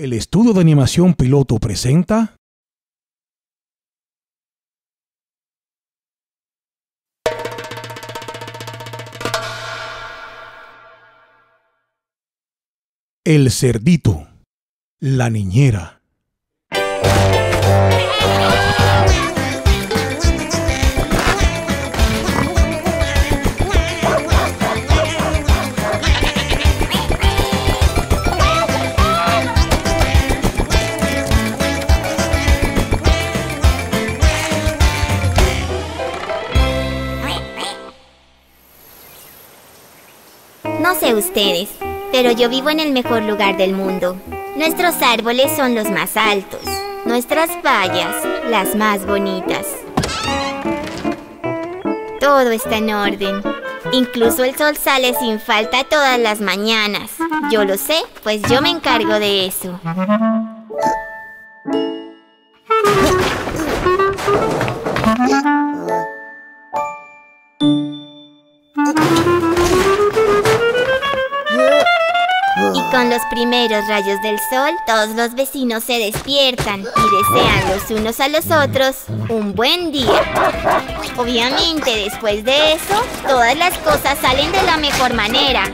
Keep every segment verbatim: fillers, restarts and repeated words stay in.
El estudio de animación piloto presenta El Cerdito, la Niñera. No sé ustedes, pero yo vivo en el mejor lugar del mundo. Nuestros árboles son los más altos, nuestras vallas las más bonitas. Todo está en orden. Incluso el sol sale sin falta todas las mañanas. Yo lo sé, pues yo me encargo de eso. Con los primeros rayos del sol, todos los vecinos se despiertan y desean los unos a los otros un buen día. Obviamente, después de eso, todas las cosas salen de la mejor manera.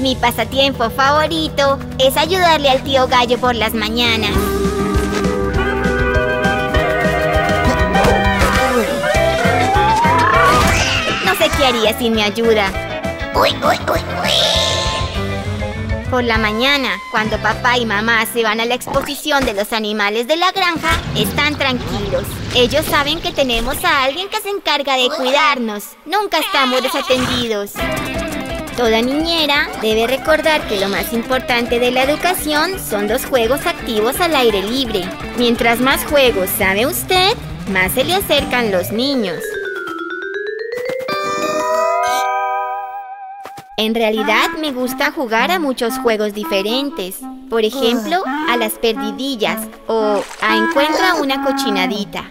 Mi pasatiempo favorito es ayudarle al tío Gallo por las mañanas. No sé qué haría sin mi ayuda. Por la mañana, cuando papá y mamá se van a la exposición de los animales de la granja, están tranquilos. Ellos saben que tenemos a alguien que se encarga de cuidarnos. Nunca estamos desatendidos. Toda niñera debe recordar que lo más importante de la educación son los juegos activos al aire libre. Mientras más juegos sabe usted, más se le acercan los niños. En realidad me gusta jugar a muchos juegos diferentes. Por ejemplo, a las perdidillas o a encuentra una cochinadita.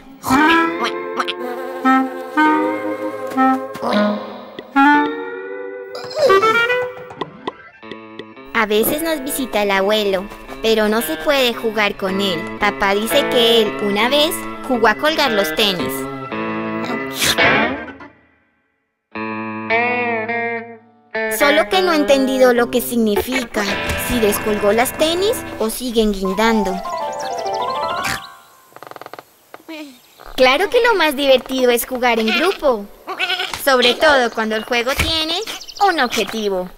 A veces nos visita el abuelo, pero no se puede jugar con él. Papá dice que él, una vez, jugó a colgar los tenis. Solo que no he entendido lo que significa, si descolgó las tenis o siguen guindando. Claro que lo más divertido es jugar en grupo, sobre todo cuando el juego tiene un objetivo.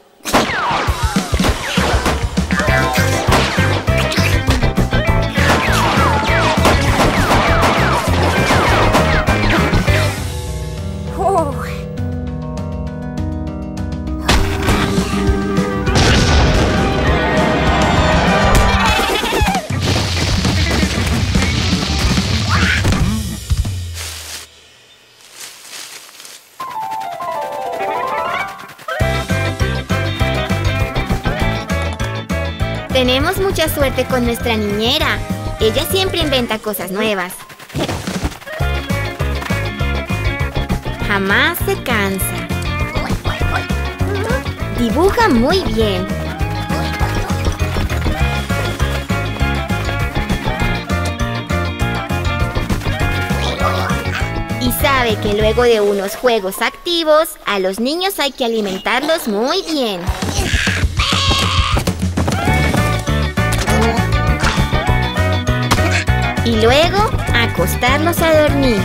Tenemos mucha suerte con nuestra niñera. Ella siempre inventa cosas nuevas. Jamás se cansa. Dibuja muy bien. Y sabe que luego de unos juegos activos, a los niños hay que alimentarlos muy bien. Y luego, acostarnos a dormir.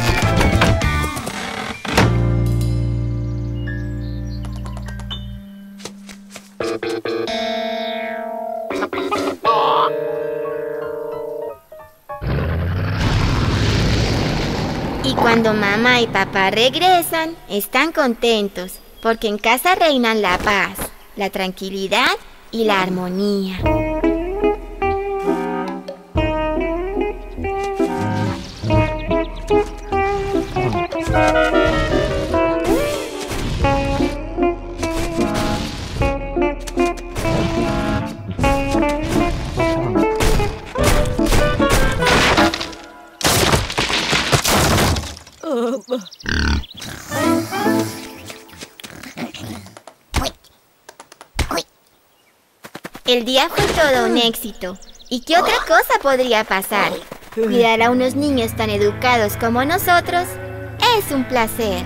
Y cuando mamá y papá regresan, están contentos, porque en casa reinan la paz, la tranquilidad y la armonía. papa. El día fue todo un éxito. ¿Y qué otra cosa podría pasar? Cuidar a unos niños tan educados como nosotros es un placer.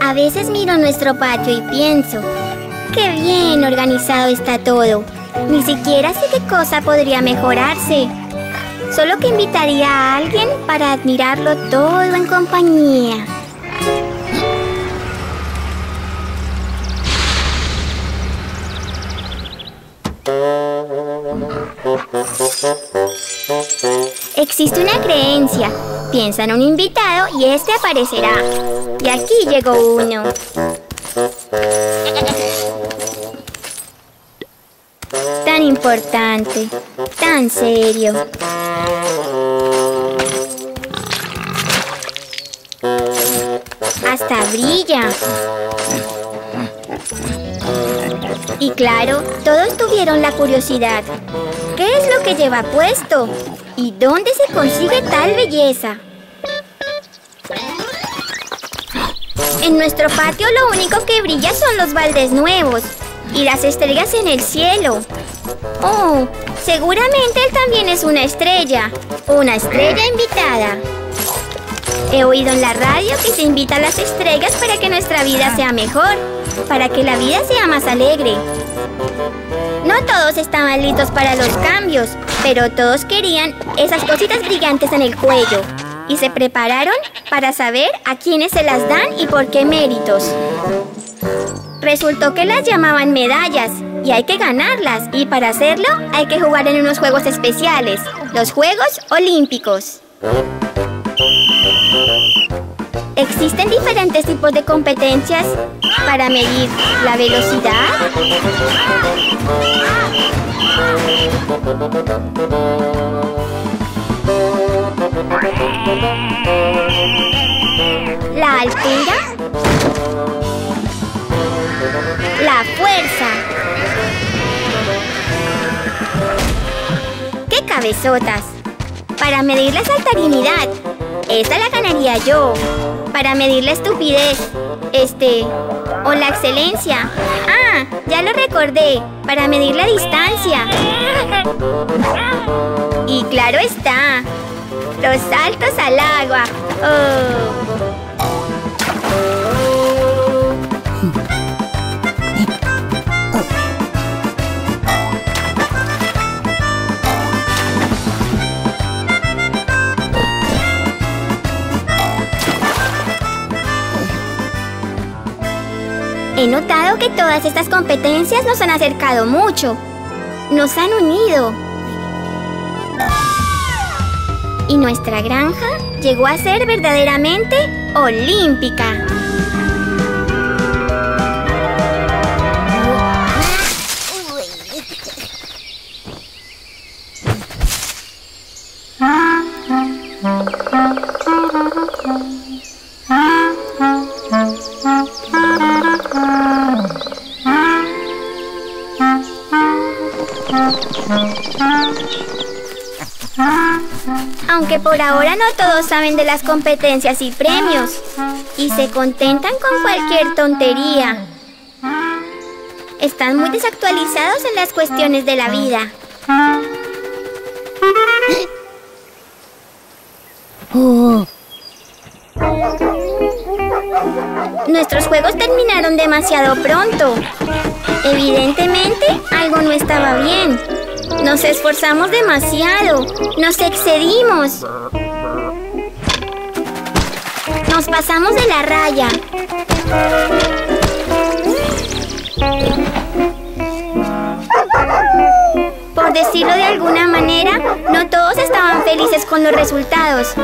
A veces miro nuestro patio y pienso, ¡qué bien organizado está todo! Ni siquiera sé qué cosa podría mejorarse. Solo que invitaría a alguien para admirarlo todo en compañía. Existe una creencia. Piensa en un invitado y este aparecerá. Y aquí llegó uno. Tan importante, tan serio. Hasta brilla. Y claro, todos tuvieron la curiosidad. ¿Qué es lo que lleva puesto? ¿Y dónde se consigue tal belleza? En nuestro patio lo único que brilla son los baldes nuevos y las estrellas en el cielo. Oh, seguramente él también es una estrella, una estrella invitada. He oído en la radio que se invita a las estrellas para que nuestra vida sea mejor, para que la vida sea más alegre. No todos estaban listos para los cambios, pero todos querían esas cositas brillantes en el cuello. Y se prepararon para saber a quiénes se las dan y por qué méritos. Resultó que las llamaban medallas y hay que ganarlas. Y para hacerlo hay que jugar en unos juegos especiales, los Juegos Olímpicos. Existen diferentes tipos de competencias para medir la velocidad, la altura, la fuerza. ¡Qué cabezotas! Para medir la saltarinidad, esta la ganaría yo. Para medir la estupidez, este, o la excelencia. ¡Ah! Ya lo recordé. Para medir la distancia. Y claro está, los saltos al agua. Oh. He notado que todas estas competencias nos han acercado mucho. Nos han unido. Y nuestra granja llegó a ser verdaderamente olímpica. que por ahora no todos saben de las competencias y premios y se contentan con cualquier tontería. Están muy desactualizados en las cuestiones de la vida. Oh. Nuestros juegos terminaron demasiado pronto. Evidentemente, algo no estaba bien. Nos esforzamos demasiado. Nos excedimos. Nos pasamos de la raya. Por decirlo de alguna manera, no todos estaban felices con los resultados.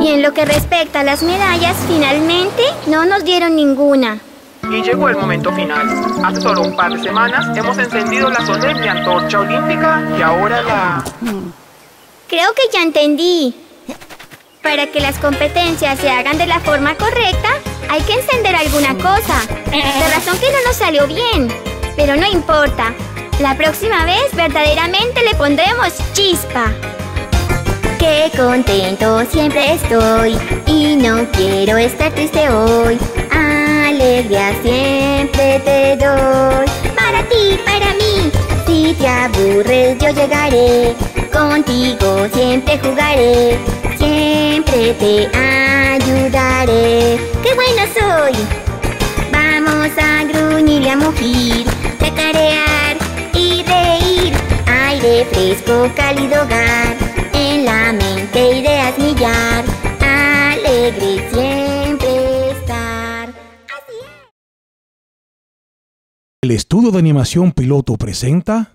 Y en lo que respecta a las medallas, finalmente no nos dieron ninguna. Y llegó el momento final. Hace solo un par de semanas hemos encendido la solemne antorcha olímpica y ahora la... Creo que ya entendí. Para que las competencias se hagan de la forma correcta, hay que encender alguna cosa. La razón que no nos salió bien. Pero no importa. La próxima vez verdaderamente le pondremos chispa. Qué contento siempre estoy y no quiero estar triste hoy. Alegría siempre te doy. Para ti, para mí. Si te aburres yo llegaré. Contigo siempre jugaré. Siempre te ayudaré. ¡Qué bueno soy! Vamos a gruñir y a mugir, cacarear y reír. Aire fresco, cálido hogar, en la mente ideas millar. Alegre siempre estar. Así es. El estudio de animación piloto presenta...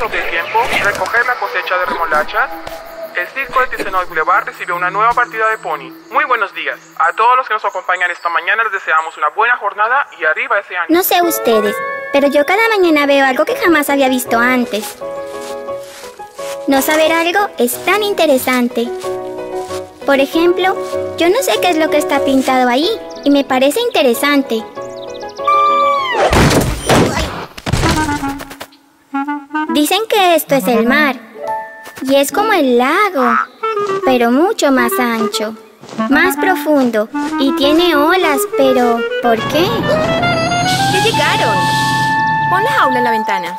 sobre tiempo, recoger la cosecha de remolachas. El circo de Ticenoy Boulevard recibe una nueva partida de pony. Muy buenos días. A todos los que nos acompañan esta mañana les deseamos una buena jornada y arriba ese año. No sé ustedes, pero yo cada mañana veo algo que jamás había visto antes. No saber algo es tan interesante. Por ejemplo, yo no sé qué es lo que está pintado ahí y me parece interesante. Dicen que esto es el mar, y es como el lago, pero mucho más ancho, más profundo, y tiene olas, pero ¿por qué? ¡Ya llegaron! Pon la jaula en la ventana.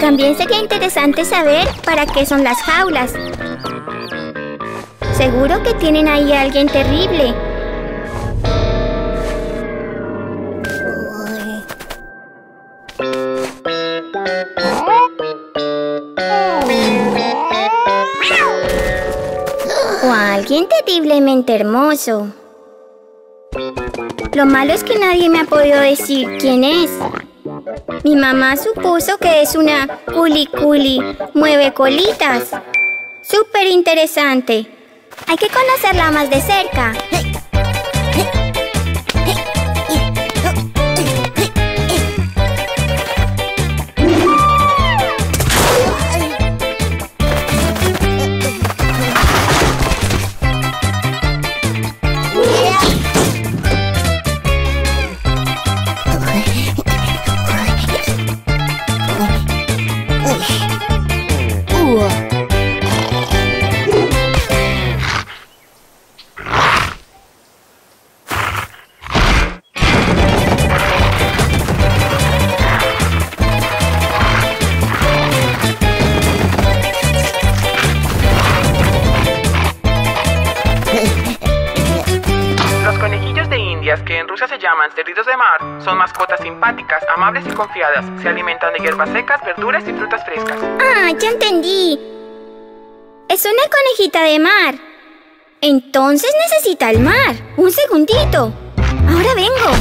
También sería interesante saber para qué son las jaulas. Seguro que tienen ahí a alguien terrible. O a alguien terriblemente hermoso. Lo malo es que nadie me ha podido decir quién es. Mi mamá supuso que es una culi culi mueve colitas. Súper interesante. Hay que conocerla más de cerca. llaman cerditos de mar, son mascotas simpáticas, amables y confiadas. Se alimentan de hierbas secas, verduras y frutas frescas. Ah, ya entendí. Es una conejita de mar. Entonces necesita el mar. Un segundito. Ahora vengo.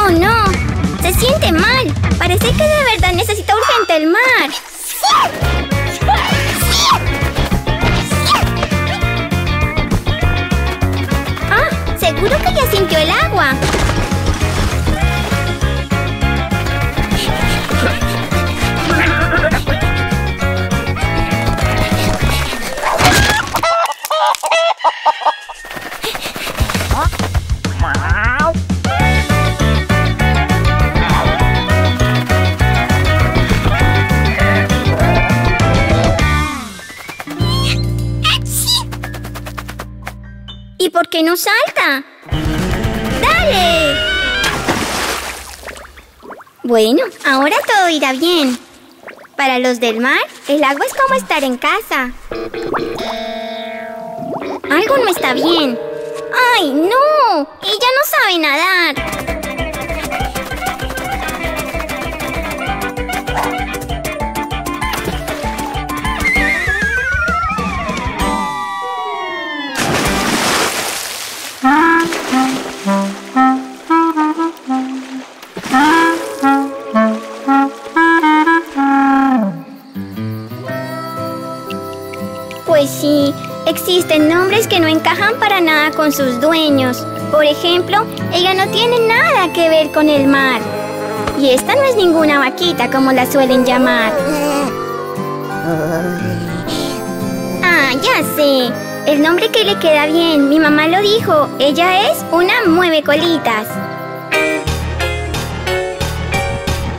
¡Oh no! ¡Se siente mal! Parece que de verdad necesita urgente el mar. ¡Ah! ¡Seguro que ya sintió el agua! ¿Y por qué no salta? ¡Dale! Bueno, ahora todo irá bien. Para los del mar, el agua es como estar en casa. Algo no está bien. ¡Ay, no! ¡Ella no sabe nadar! Pues sí, existen nombres que no encajan para nada con sus dueños. Por ejemplo, ella no tiene nada que ver con el mar. Y esta no es ninguna vaquita, como la suelen llamar. Ah, ya sé. El nombre que le queda bien, mi mamá lo dijo. Ella es una muevecolitas.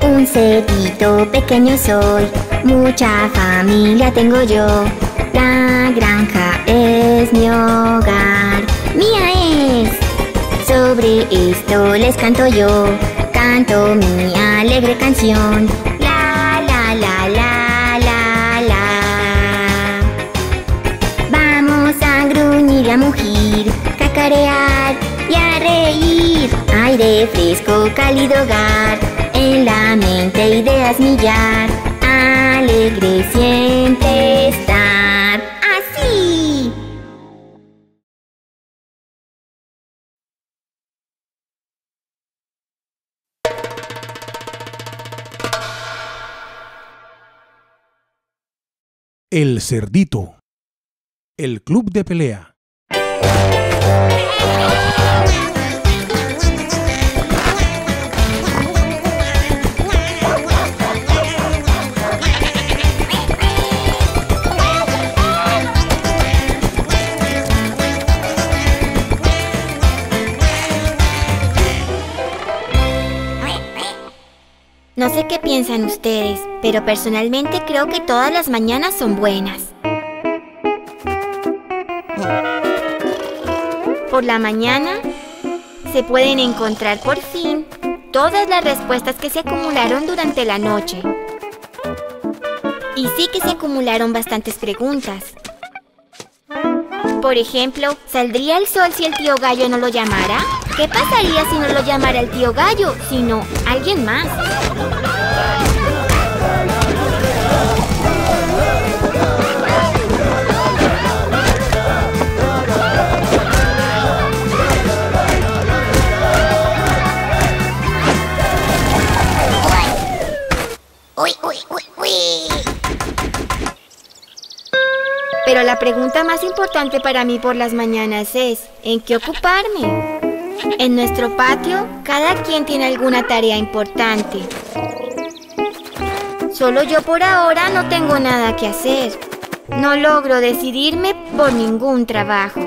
Un cerdito pequeño soy, mucha familia tengo yo. La granja es mi hogar, mía es. Sobre esto les canto yo, canto mi alegre canción. La, la, la, la, la, la. Vamos a gruñir y a mugir, cacarear y a reír. Aire fresco, cálido hogar, en la mente ideas millar. Alegre siempre estar. El Cerdito, el Club de Pelea. No sé qué piensan ustedes, pero personalmente creo que todas las mañanas son buenas. Por la mañana se pueden encontrar por fin todas las respuestas que se acumularon durante la noche. Y sí que se acumularon bastantes preguntas. Por ejemplo, ¿saldría el sol si el tío gallo no lo llamara? ¿Qué pasaría si no lo llamara el tío gallo, sino alguien más? Uy, uy, uy, uy. Pero la pregunta más importante para mí por las mañanas es, ¿en qué ocuparme? En nuestro patio, cada quien tiene alguna tarea importante. Solo yo por ahora no tengo nada que hacer. No logro decidirme por ningún trabajo.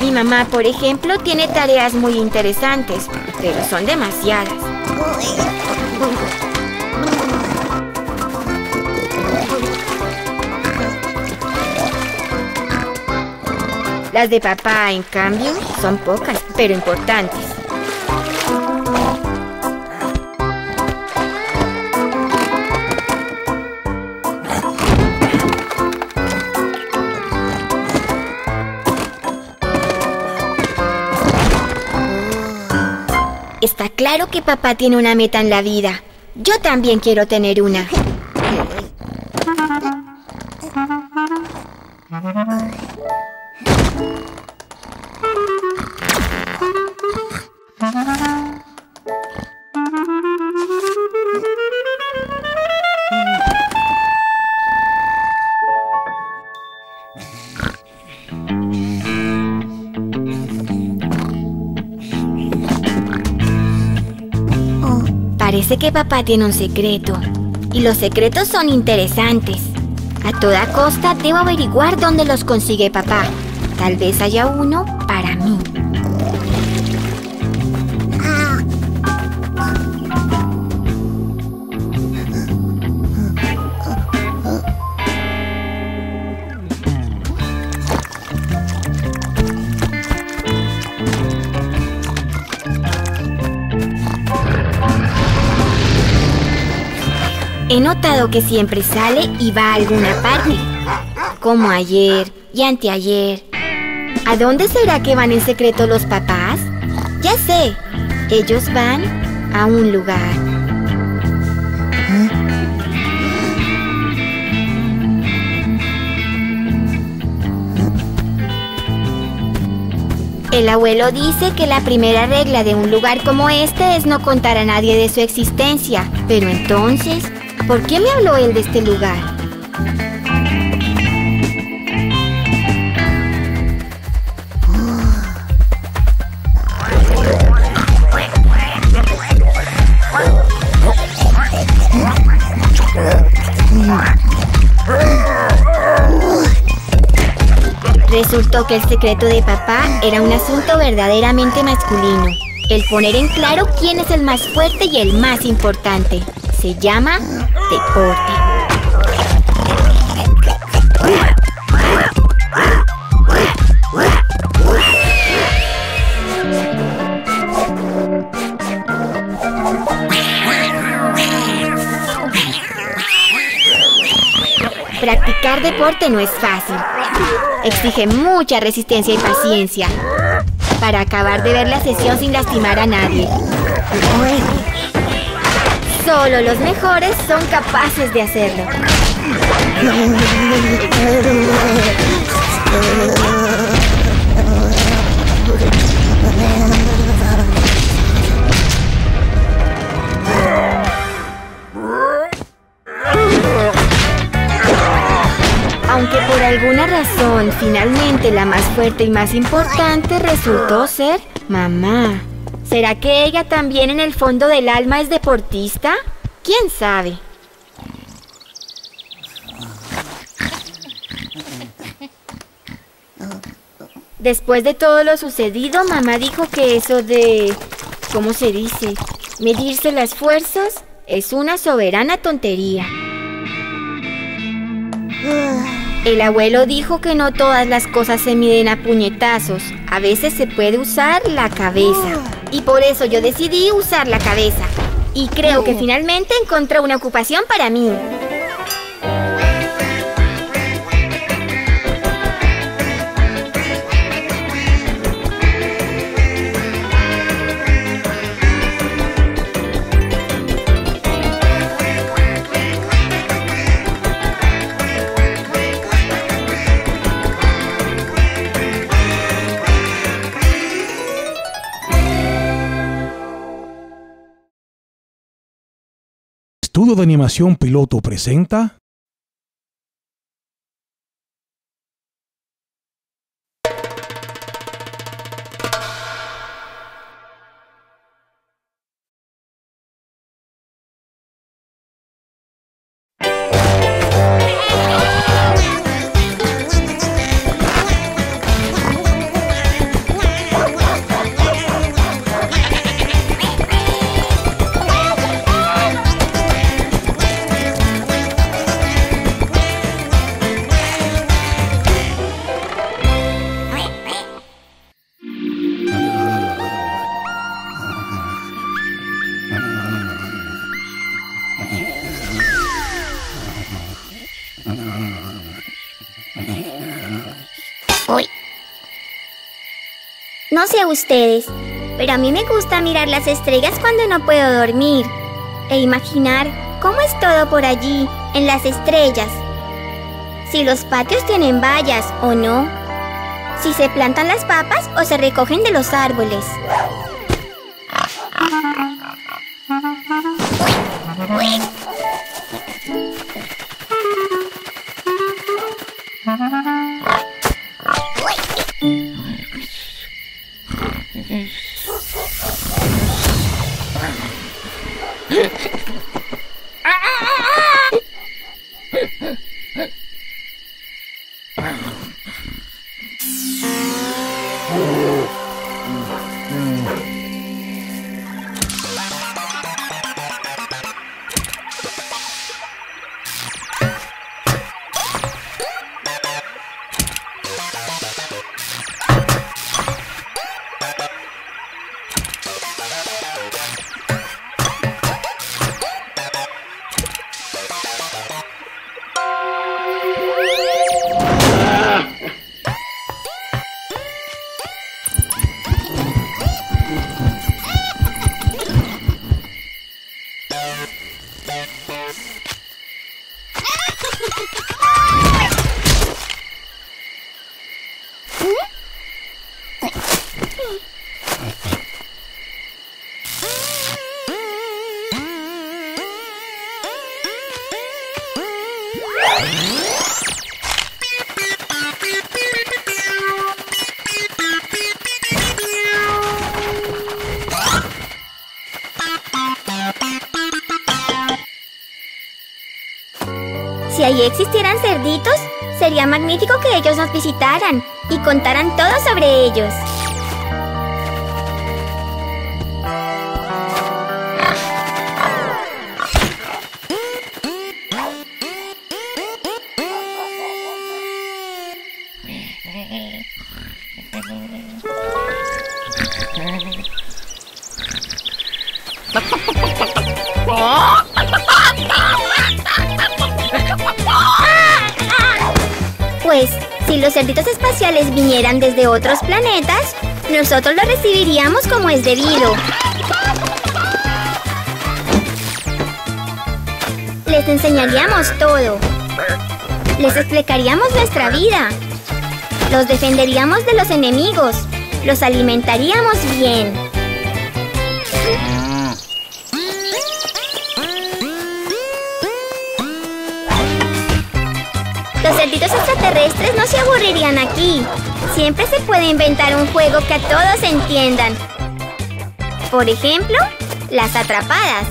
Mi mamá, por ejemplo, tiene tareas muy interesantes, pero son demasiadas. Oh, Las de papá, en cambio, son pocas, pero importantes. Está claro que papá tiene una meta en la vida. Yo también quiero tener una. Parece que papá tiene un secreto, y los secretos son interesantes. A toda costa debo averiguar dónde los consigue papá. Tal vez haya uno para mí. He notado que siempre sale y va a alguna parte, como ayer y anteayer. ¿A dónde será que van en secreto los papás? Ya sé, ellos van a un lugar. El abuelo dice que la primera regla de un lugar como este es no contar a nadie de su existencia, pero entonces... ¿por qué me habló él de este lugar? Resultó que el secreto de papá era un asunto verdaderamente masculino. El poner en claro quién es el más fuerte y el más importante. Se llama... deporte. Practicar deporte no es fácil. Exige mucha resistencia y paciencia para acabar de ver la sesión sin lastimar a nadie. Solo los mejores son capaces de hacerlo. Aunque por alguna razón, finalmente la más fuerte y más importante resultó ser mamá. ¿Será que ella también en el fondo del alma es deportista? ¿Quién sabe? Después de todo lo sucedido, mamá dijo que eso de... ¿cómo se dice? Medirse las fuerzas es una soberana tontería. El abuelo dijo que no todas las cosas se miden a puñetazos. A veces se puede usar la cabeza. Y por eso yo decidí usar la cabeza. Y creo que finalmente encontré una ocupación para mí. Estudio de Animación Piloto presenta... No sé ustedes, pero a mí me gusta mirar las estrellas cuando no puedo dormir e imaginar cómo es todo por allí, en las estrellas. Si los patios tienen vallas o no. Si se plantan las papas o se recogen de los árboles. Si allí existieran cerditos, sería magnífico que ellos nos visitaran y contaran todo sobre ellos. Pues, si los cerditos espaciales vinieran desde otros planetas, nosotros los recibiríamos como es debido. Les enseñaríamos todo. Les explicaríamos nuestra vida. Los defenderíamos de los enemigos. Los alimentaríamos bien. Los cerditos extraterrestres no se aburrirían aquí. Siempre se puede inventar un juego que a todos entiendan. Por ejemplo, las atrapadas.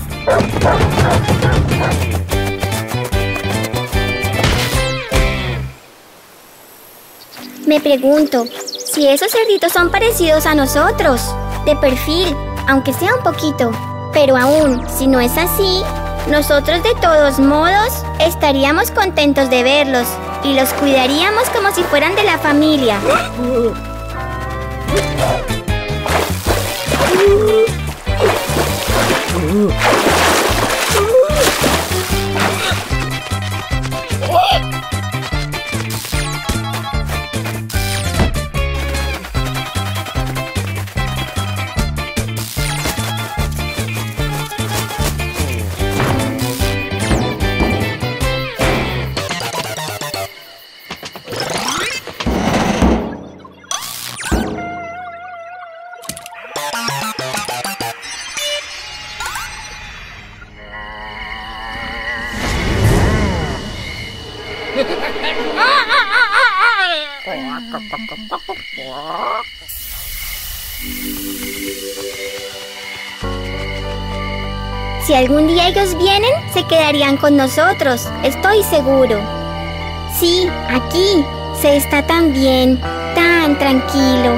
Me pregunto, si esos cerditos son parecidos a nosotros, de perfil, aunque sea un poquito. Pero aún, si no es así, nosotros de todos modos estaríamos contentos de verlos. Y los cuidaríamos como si fueran de la familia. Si algún día ellos vienen, se quedarían con nosotros, estoy seguro. Sí, aquí se está tan bien, tan tranquilo.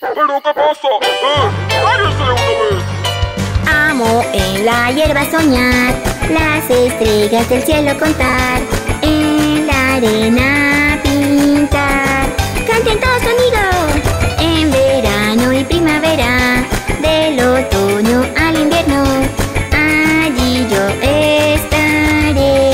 ¿Pero qué pasa? ¡Eh! ¡Cállese una vez! Amo en la hierba soñar, las estrellas del cielo contar, en la arena pintar. ¡Canten todos amigos! En verano y primavera, del otoño al invierno, allí yo estaré.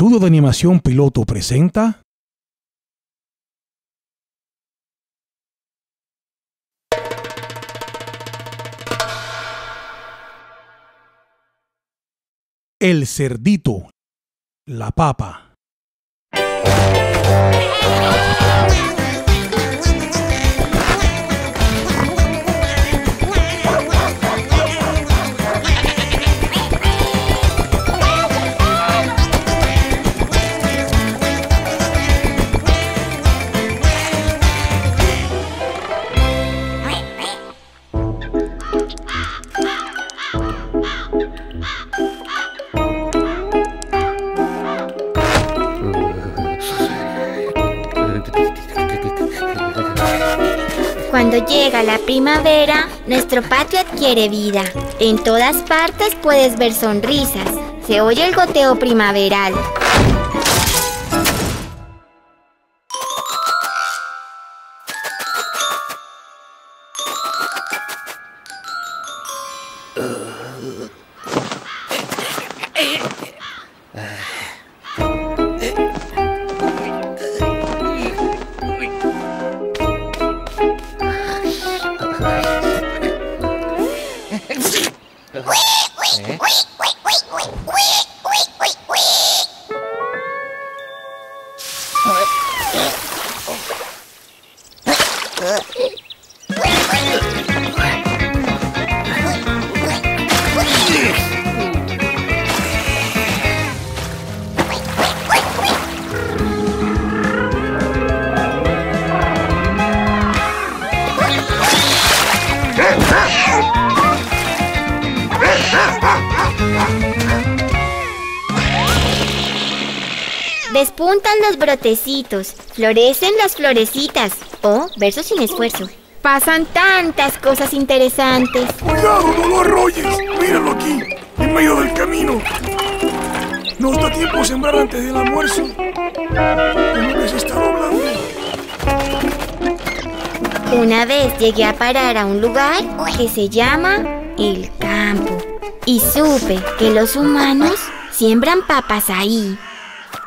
Estudio de Animación Piloto presenta... El Cerdito, la Papa. Cuando llega la primavera, nuestro patio adquiere vida. En todas partes puedes ver sonrisas. Se oye el goteo primaveral. Despuntan los brotecitos, florecen las florecitas. Oh, verso sin esfuerzo. Pasan tantas cosas interesantes. ¡Cuidado, no lo arrolles! ¡Míralo aquí, en medio del camino! Nos da tiempo a sembrar antes del almuerzo. ¿Cómo que se está doblando? Una vez llegué a parar a un lugar que se llama el campo. Y supe que los humanos siembran papas ahí.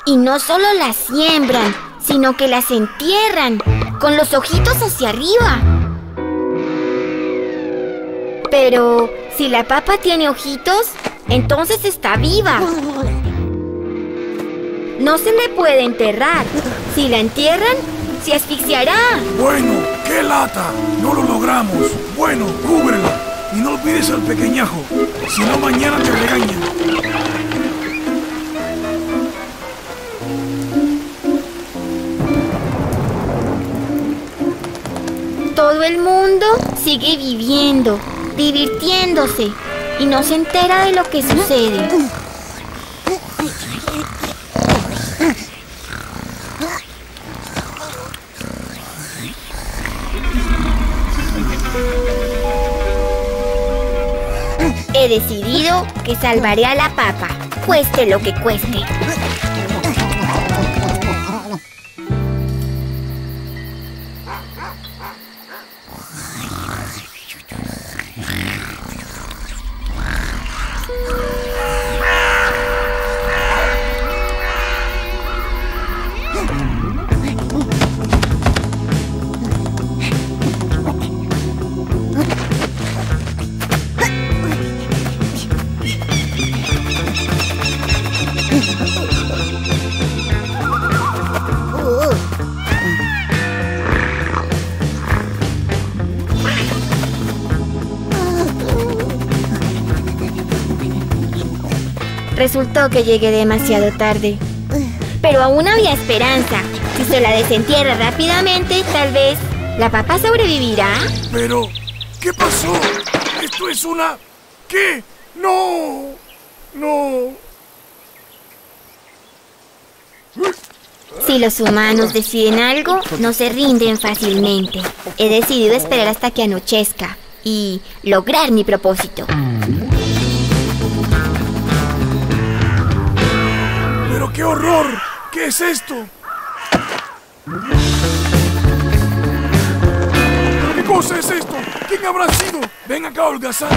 Y no solo las siembran, sino que las entierran, con los ojitos hacia arriba. Pero si la papa tiene ojitos, entonces está viva. No se le puede enterrar. Si la entierran, se asfixiará. Bueno, qué lata. No lo logramos. Bueno, cúbrela. Y no olvides al pequeñajo, si no mañana te regañan. Todo el mundo sigue viviendo, divirtiéndose y no se entera de lo que sucede. He decidido que salvaré a la papa, cueste lo que cueste. Resultó que llegué demasiado tarde. Pero aún había esperanza. Si se la desentierra rápidamente, tal vez la papa sobrevivirá. Pero, ¿qué pasó? Esto es una... ¿Qué? ¡No! ¡No! Si los humanos deciden algo, no se rinden fácilmente. He decidido esperar hasta que anochezca y lograr mi propósito. ¡Qué horror! ¿Qué es esto? ¿Qué cosa es esto? ¿Quién habrá sido? Ven acá, holgazán.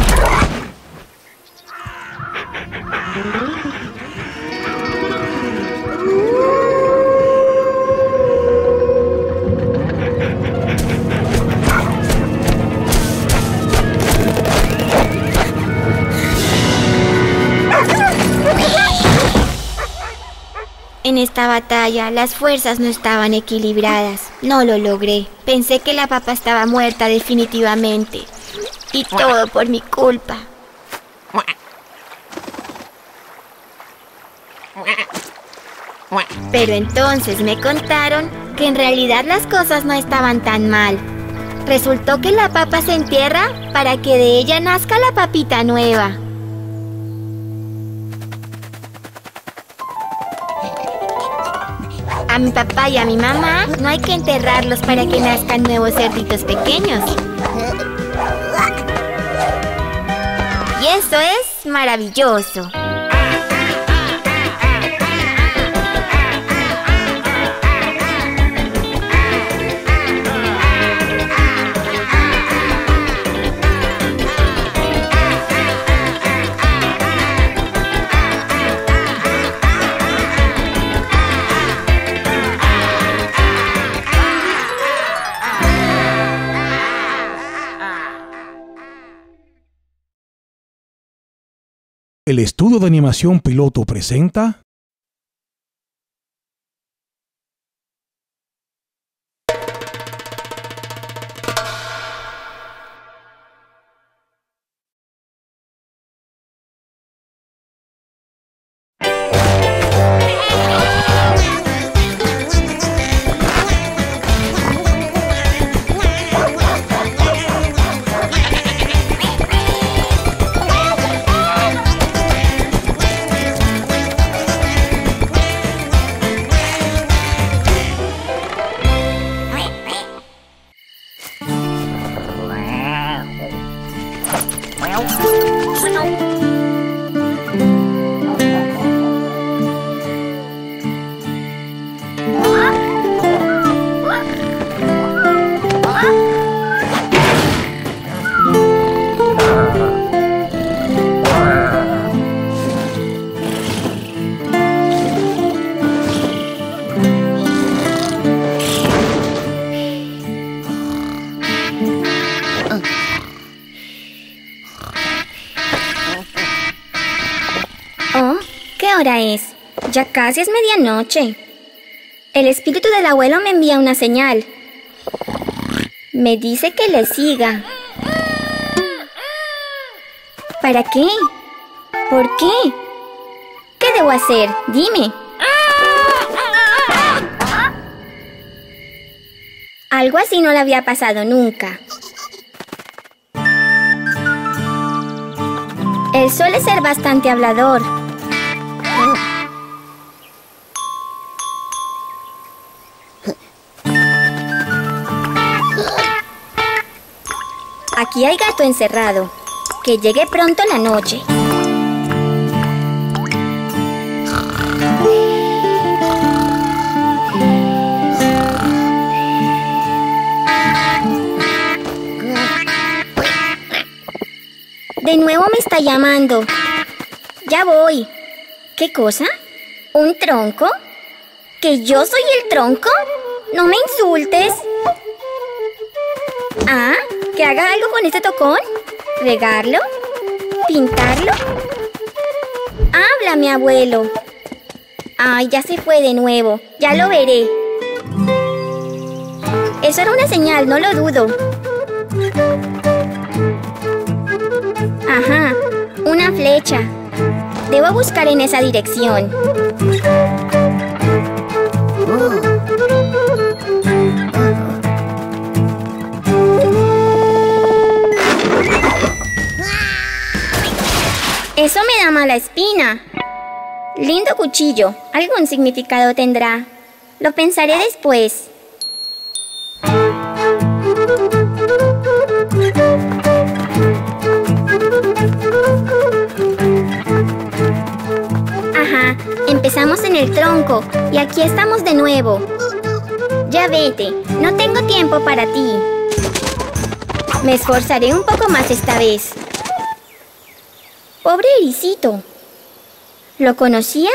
en esta batalla las fuerzas no estaban equilibradas. No lo logré. Pensé que la papa estaba muerta definitivamente. Y todo por mi culpa. Pero entonces me contaron que en realidad las cosas no estaban tan mal. Resultó que la papa se entierra para que de ella nazca la papita nueva. A mi papá y a mi mamá no hay que enterrarlos para que nazcan nuevos cerditos pequeños. Y eso es maravilloso. El estudio de animación piloto presenta... Es. Ya casi es medianoche. El espíritu del abuelo me envía una señal. Me dice que le siga. ¿Para qué? ¿Por qué? ¿Qué debo hacer? Dime. Algo así no le había pasado nunca. Él suele ser bastante hablador. Aquí hay gato encerrado. Que llegue pronto la noche. De nuevo me está llamando. Ya voy. ¿Qué cosa? ¿Un tronco? ¿Que yo soy el tronco? ¡No me insultes! ¿Ah? ¿Que haga algo con este tocón? ¿Regarlo? ¿Pintarlo? ¡Habla, mi abuelo! ¡Ay, ya se fue de nuevo! ¡Ya lo veré! Eso era una señal, no lo dudo. Ajá, una flecha. Debo buscar en esa dirección. Eso me da mala espina. Lindo cuchillo. Algún significado tendrá. Lo pensaré después. Ajá, empezamos en el tronco y aquí estamos de nuevo. Ya vete, no tengo tiempo para ti. Me esforzaré un poco más esta vez. Pobre ericito. ¿Lo conocía?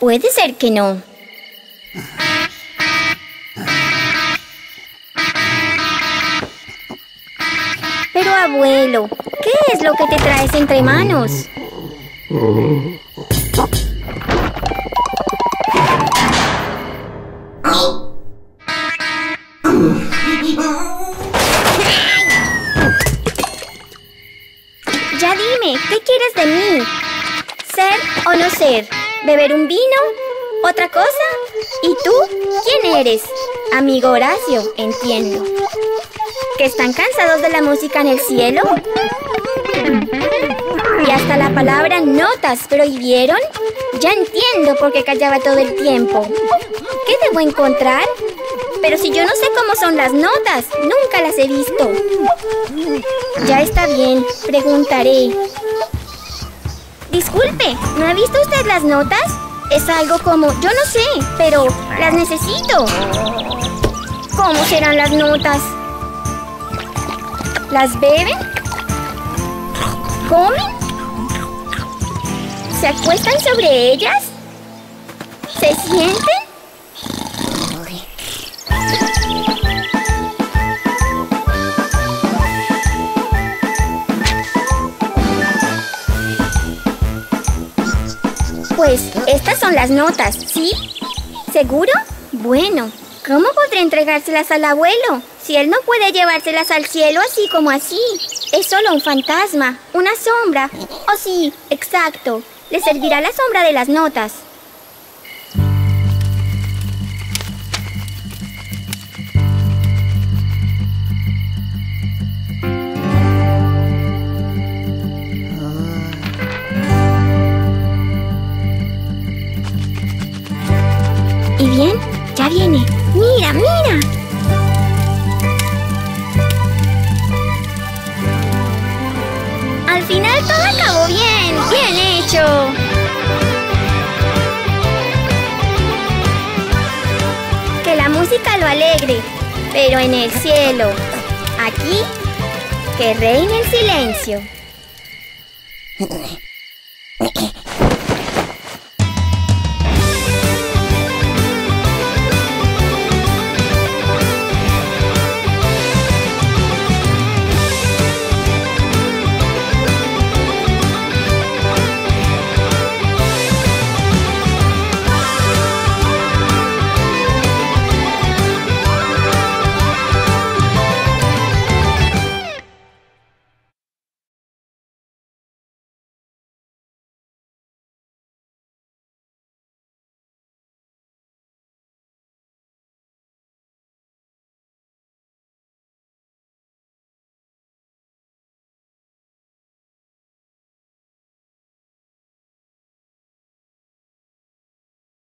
Puede ser que no. Pero abuelo, ¿qué es lo que te traes entre manos? Ya dime, ¿qué quieres de mí? ¿Ser o no ser? ¿Beber un vino? ¿Otra cosa? ¿Y tú? ¿Quién eres? Amigo Horacio, entiendo. ¿Que están cansados de la música en el cielo? Y hasta la palabra notas prohibieron. Ya entiendo por qué callaba todo el tiempo. ¿Qué debo encontrar? Pero si yo no sé cómo son las notas, nunca las he visto. Ya está bien, preguntaré. Disculpe, ¿no ha visto usted las notas? Es algo como, yo no sé, pero las necesito. ¿Cómo serán las notas? ¿Las beben? ¿Comen? ¿Se acuestan sobre ellas? ¿Se sienten? Pues, estas son las notas, ¿sí? ¿Seguro? Bueno, ¿cómo podré entregárselas al abuelo? Si él no puede llevárselas al cielo así como así. Es solo un fantasma, una sombra. Oh sí, exacto. Le servirá la sombra de las notas. ¿Y bien? Ya viene. ¡Mira, mira! Al final todo acabó bien. ¡Bien hecho! Que la música lo alegre, pero en el cielo. Aquí, que reine el silencio.